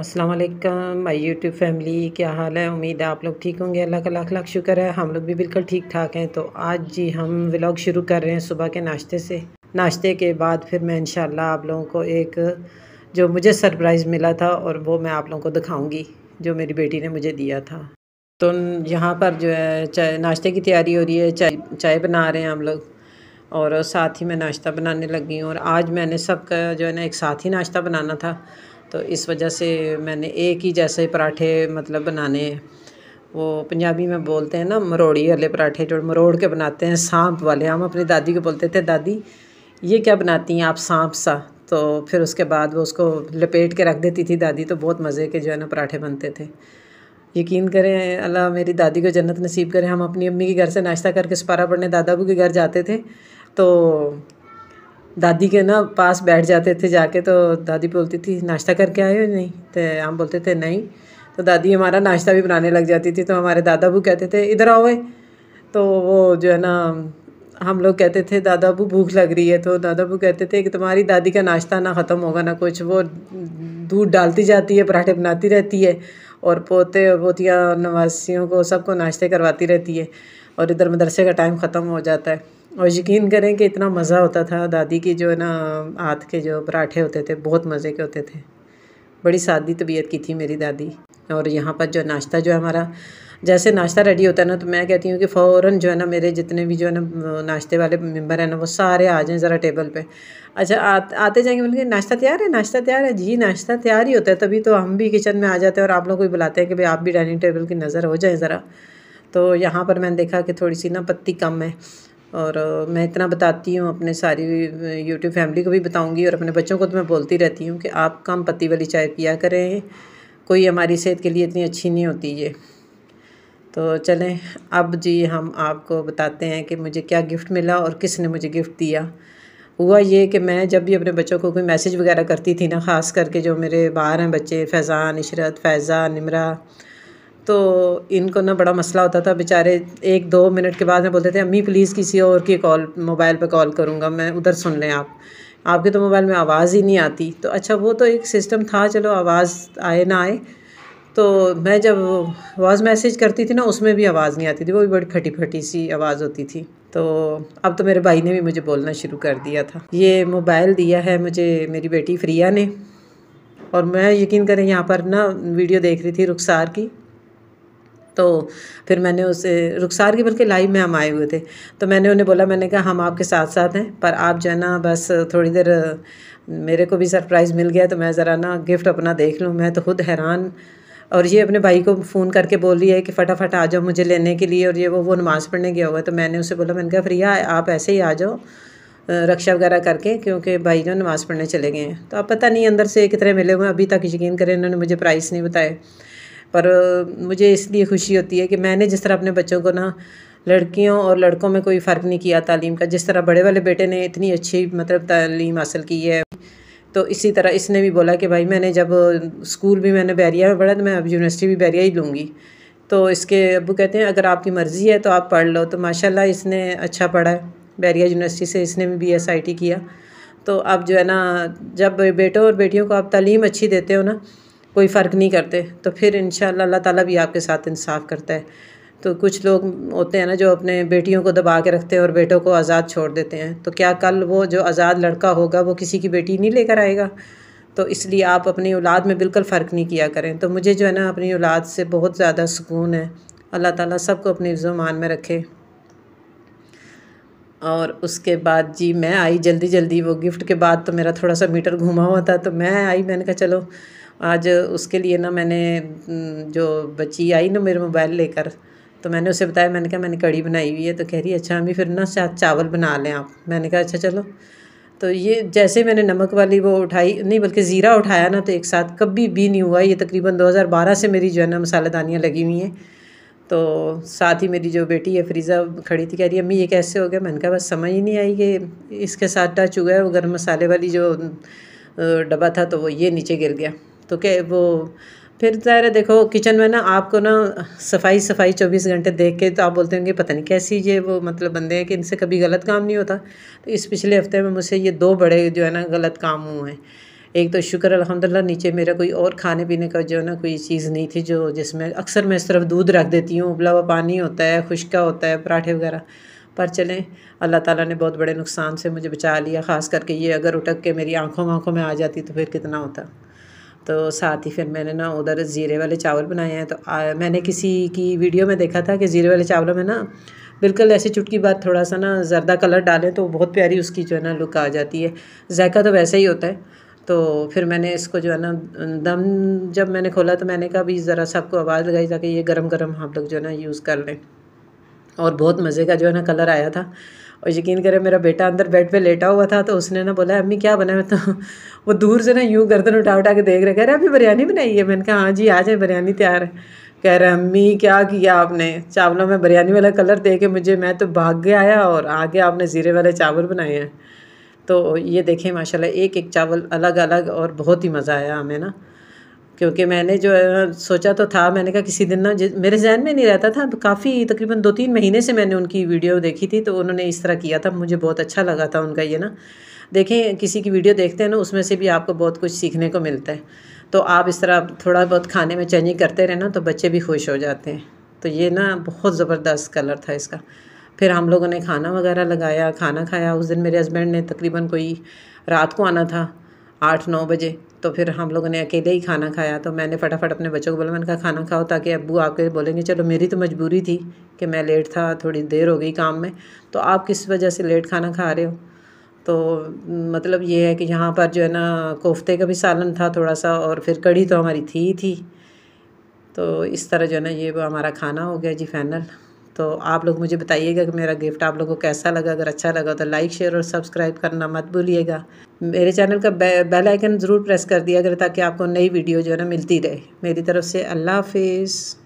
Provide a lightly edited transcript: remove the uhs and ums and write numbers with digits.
अस्सलाम वालेकुम my YouTube family, क्या हाल है। उम्मीद है आप लोग ठीक होंगे। अल्लाह का लाख लाख शुक्र है, हम लोग भी बिल्कुल ठीक ठाक हैं। तो आज जी हम व्लॉग शुरू कर रहे हैं सुबह के नाश्ते से। नाश्ते के बाद फिर मैं इंशाल्लाह आप लोगों को एक जो मुझे सरप्राइज़ मिला था और वो मैं आप लोगों को दिखाऊंगी, जो मेरी बेटी ने मुझे दिया था। तो यहाँ पर जो है चाय नाश्ते की तैयारी हो रही है, चाय बना रहे हैं हम लोग और साथ ही मैं नाश्ता बनाने लगी हूँ। और आज मैंने सबका जो है ना एक साथ ही नाश्ता बनाना था, तो इस वजह से मैंने एक ही जैसे पराठे मतलब बनाने हैं। वो पंजाबी में बोलते हैं ना मरोड़ी वाले पराठे, जो मरोड़ के बनाते हैं, सांप वाले। हम अपनी दादी को बोलते थे, दादी ये क्या बनाती हैं आप, सांप सा। तो फिर उसके बाद वो उसको लपेट के रख देती थी दादी, तो बहुत मज़े के जो है ना पराठे बनते थे। यकीन करें अल्लाह मेरी दादी को जन्नत नसीब करें। हम अपनी अम्मी के घर से नाश्ता करके सपारा पढ़ने दादाबू के घर जाते थे, तो दादी के ना पास बैठ जाते थे जाके। तो दादी बोलती थी नाश्ता करके आए हो नहीं, तो हम बोलते थे नहीं, तो दादी हमारा नाश्ता भी बनाने लग जाती थी। तो हमारे दादाबू कहते थे इधर आओ ए, तो वो जो है ना हम लोग कहते थे दादाबू भूख लग रही है, तो दादाबू कहते थे कि तुम्हारी दादी का नाश्ता ना ख़त्म होगा ना कुछ, वो दूध डालती जाती है, पराठे बनाती रहती है और पोते और पोतियाँ नवासियों को सबको नाश्ते करवाती रहती है, और इधर मदरसे का टाइम ख़त्म हो जाता है। और यकीन करें कि इतना मज़ा होता था, दादी की जो है ना हाथ के जो पराठे होते थे बहुत मज़े के होते थे। बड़ी सादी तबीयत की थी मेरी दादी। और यहाँ पर जो नाश्ता जो है हमारा, जैसे नाश्ता रेडी होता है ना, तो मैं कहती हूँ कि फ़ौरन जो है ना मेरे जितने भी जो है ना नाश्ते वाले मेंबर हैं ना वो सारे आ जाएँ ज़रा टेबल पे। अच्छा आते जाएंगे बोलेंगे नाश्ता तैयार है, नाश्ता तैयार है जी, नाश्ता तैयार ही होता है। तभी तो हम भी किचन में आ जाते हैं और आप लोगों को भी बुलाते हैं कि भाई आप भी डाइनिंग टेबल की नज़र हो जाए ज़रा। तो यहाँ पर मैंने देखा कि थोड़ी सी ना पत्ती कम है, और मैं इतना बताती हूँ अपने सारी यूट्यूब फैमिली को भी बताऊँगी, और अपने बच्चों को तो मैं बोलती रहती हूँ कि आप कम पत्ती वाली चाय पिया करें, कोई हमारी सेहत के लिए इतनी अच्छी नहीं होती ये। तो चलें अब जी हम आपको बताते हैं कि मुझे क्या गिफ्ट मिला और किसने मुझे गिफ्ट दिया। हुआ ये कि मैं जब भी अपने बच्चों को कोई मैसेज वगैरह करती थी ना, ख़ास करके जो मेरे बाहर हैं बच्चे फैज़ान, इशरत, फैज़ा, निमरा, तो इनको ना बड़ा मसला होता था बेचारे। एक दो मिनट के बाद में बोलते थे अम्मी प्लीज़ किसी और की कॉल मोबाइल पर कॉल करूँगा मैं, उधर सुन लें आप, आपके तो मोबाइल में आवाज़ ही नहीं आती। तो अच्छा वो तो एक सिस्टम था, चलो आवाज़ आए ना आए। तो मैं जब वॉइस मैसेज करती थी ना उसमें भी आवाज़ नहीं आती थी, वो भी बड़ी फटी फटी सी आवाज़ होती थी। तो अब तो मेरे भाई ने भी मुझे बोलना शुरू कर दिया था। ये मोबाइल दिया है मुझे मेरी बेटी फ्रिया ने, और मैं यकीन करें यहाँ पर ना वीडियो देख रही थी रुखसार की, तो फिर मैंने उसे रुखसार की बल्कि लाइव में हम आए हुए थे, तो मैंने उन्हें बोला, मैंने कहा हम आपके साथ साथ हैं, पर आप जो है ना बस थोड़ी देर, मेरे को भी सरप्राइज़ मिल गया तो मैं ज़रा ना गिफ्ट अपना देख लूँ। मैं तो खुद हैरान, और ये अपने भाई को फ़ोन करके बोल रही है कि फ़टाफट आ जाओ मुझे लेने के लिए, और ये वो नमाज़ पढ़ने गया होगा। तो मैंने उसे बोला, मैंने कहा फ्रिया आप ऐसे ही आ जाओ रक्षा वगैरह करके, क्योंकि भाई जो नमाज़ पढ़ने चले गए हैं। तो आप पता नहीं अंदर से कितने मिले हुए हैं, अभी तक यकीन करें इन्होंने मुझे प्राइस नहीं बताए, पर मुझे इसलिए खुशी होती है कि मैंने जिस तरह अपने बच्चों को ना लड़कियों और लड़कों में कोई फ़र्क नहीं किया तालीम का, जिस तरह बड़े वाले बेटे ने इतनी अच्छी मतलब तालीम हासिल की है, तो इसी तरह इसने भी बोला कि भाई मैंने जब स्कूल भी मैंने बैरिया में पढ़ा तो मैं अब यूनिवर्सिटी भी बैरिया ही लूँगी। तो इसके अब्बू कहते हैं अगर आपकी मर्ज़ी है तो आप पढ़ लो, तो माशाल्लाह इसने अच्छा पढ़ा है, बैरिया यूनिवर्सिटी से इसने भी BSIT किया। तो अब जो है ना जब बेटों और बेटियों को आप तालीम अच्छी देते हो ना, कोई फ़र्क नहीं करते, तो फिर इंशाल्लाह अल्लाह ताला भी आपके साथ इंसाफ़ करता है। तो कुछ लोग होते हैं ना जो अपने बेटियों को दबा के रखते हैं और बेटों को आज़ाद छोड़ देते हैं, तो क्या कल वो जो आज़ाद लड़का होगा वो किसी की बेटी नहीं लेकर आएगा। तो इसलिए आप अपनी औलाद में बिल्कुल फ़र्क नहीं किया करें। तो मुझे जो है ना अपनी औलाद से बहुत ज़्यादा सुकून है। अल्लाह ताला सबको अपने ज़ुबान में रखे। और उसके बाद जी मैं आई जल्दी जल्दी, वो गिफ्ट के बाद तो मेरा थोड़ा सा मीटर घूमा हुआ था, तो मैं आई, मैंने कहा चलो आज उसके लिए ना, मैंने जो बच्ची आई ना मेरे मोबाइल लेकर, तो मैंने उसे बताया, मैंने कहा मैंने कड़ी बनाई हुई है। तो कह रही अच्छा अम्मी फिर ना चावल बना लें आप। मैंने कहा अच्छा चलो। तो ये जैसे मैंने नमक वाली वो उठाई नहीं बल्कि ज़ीरा उठाया ना, तो एक साथ कभी भी नहीं हुआ। ये तकरीबन 2012 से मेरी जो है ना मसालेदानियाँ लगी हुई हैं। तो साथ ही मेरी जो बेटी है फ्रीज़ा खड़ी थी, कह रही अम्मी ये कैसे हो गया। मैंने कहा बस समझ ही नहीं आई कि इसके साथ टच हुआ है, वो गर्म मसाले वाली जो डब्बा था तो वो ये नीचे गिर गया। तो क्या वो फिर ज़ाहिर है देखो किचन में ना आपको ना सफाई 24 घंटे देख के तो आप बोलते होंगे पता नहीं कैसी ये वो मतलब बंदे हैं कि इनसे कभी गलत काम नहीं होता। तो इस पिछले हफ्ते में मुझसे ये 2 बड़े जो है ना गलत काम हुए हैं। एक तो शुक्र अल्हम्दुलिल्लाह नीचे मेरा कोई और खाने पीने का जो है ना कोई चीज़ नहीं थी जो जिसमें अक्सर मैं सिर्फ दूध रख देती हूँ, उबला हुआ पानी होता है, खुशका होता है, पराठे वगैरह। पर चलें अल्लाह ताला ने बहुत बड़े नुकसान से मुझे बचा लिया, ख़ास करके ये अगर उटक के मेरी आँखों वाँखों में आ जाती तो फिर कितना होता। तो साथ ही फिर मैंने ना उधर ज़ीरे वाले चावल बनाए हैं। तो मैंने किसी की वीडियो में देखा था कि ज़ीरे वाले चावलों में ना बिल्कुल ऐसे चुटकी बार थोड़ा सा ना जर्दा कलर डालें तो बहुत प्यारी उसकी जो है ना लुक आ जाती है, जायका तो वैसे ही होता है। तो फिर मैंने इसको जो है ना दम जब मैंने खोला तो मैंने कहा भी ज़रा सबको आवाज़ लगाई ताकि ये गरम गरम आप लोग जो है ना यूज़ कर लें। और बहुत मज़े का जो है ना कलर आया था। और यकीन करें मेरा बेटा अंदर बेड पे लेटा हुआ था तो उसने ना बोला अम्मी क्या बना है, तो वो दूर से ना यूँ गर्दन उठा उठा के देख रहे, कह रहे अभी बिरयानी बनाई है। मैंने कहा हाँ जी आज है बिरयानी तैयार है। कह रहे अम्मी क्या किया आपने, चावलों में बिरयानी वाला कलर दे के मुझे, मैं तो भाग गया आया और आगे आपने ज़ीरे वाले चावल बनाए हैं। तो ये देखें माशाल्लाह एक एक चावल अलग अलग और बहुत ही मज़ा आया हमें ना, क्योंकि मैंने जो है सोचा तो था, मैंने कहा किसी दिन ना मेरे जहन में नहीं रहता था। काफ़ी तकरीबन 2-3 महीने से मैंने उनकी वीडियो देखी थी तो उन्होंने इस तरह किया था, मुझे बहुत अच्छा लगा था उनका ये ना। देखें किसी की वीडियो देखते हैं ना उसमें से भी आपको बहुत कुछ सीखने को मिलता है। तो आप इस तरह थोड़ा बहुत खाने में चेंजिंग करते रहना तो बच्चे भी खुश हो जाते हैं। तो ये ना बहुत ज़बरदस्त कलर था इसका। फिर हम लोगों ने खाना वगैरह लगाया, खाना खाया। उस दिन मेरे हस्बैंड ने तकरीबन कोई रात को आना था 8-9 बजे, तो फिर हम लोगों ने अकेले ही खाना खाया। तो मैंने फटाफट अपने बच्चों को बोला, मैंने कहा खाना खाओ ताकि अब्बू आके बोलेंगे। चलो मेरी तो मजबूरी थी कि मैं लेट था, थोड़ी देर हो गई काम में, तो आप किस वजह से लेट खाना खा रहे हो। तो मतलब ये है कि यहाँ पर जो है ना कोफ्ते का भी सालन था थोड़ा सा, और फिर कड़ी तो हमारी थी। तो इस तरह जो है ना ये हमारा खाना हो गया जी फाइनल। तो आप लोग मुझे बताइएगा कि मेरा गिफ्ट आप लोगों को कैसा लगा। अगर अच्छा लगा तो लाइक शेयर और सब्सक्राइब करना मत भूलिएगा। मेरे चैनल का बेल आइकन ज़रूर प्रेस कर दिया करें ताकि आपको नई वीडियो जो है ना मिलती रहे। मेरी तरफ़ से अल्लाह हाफिज़।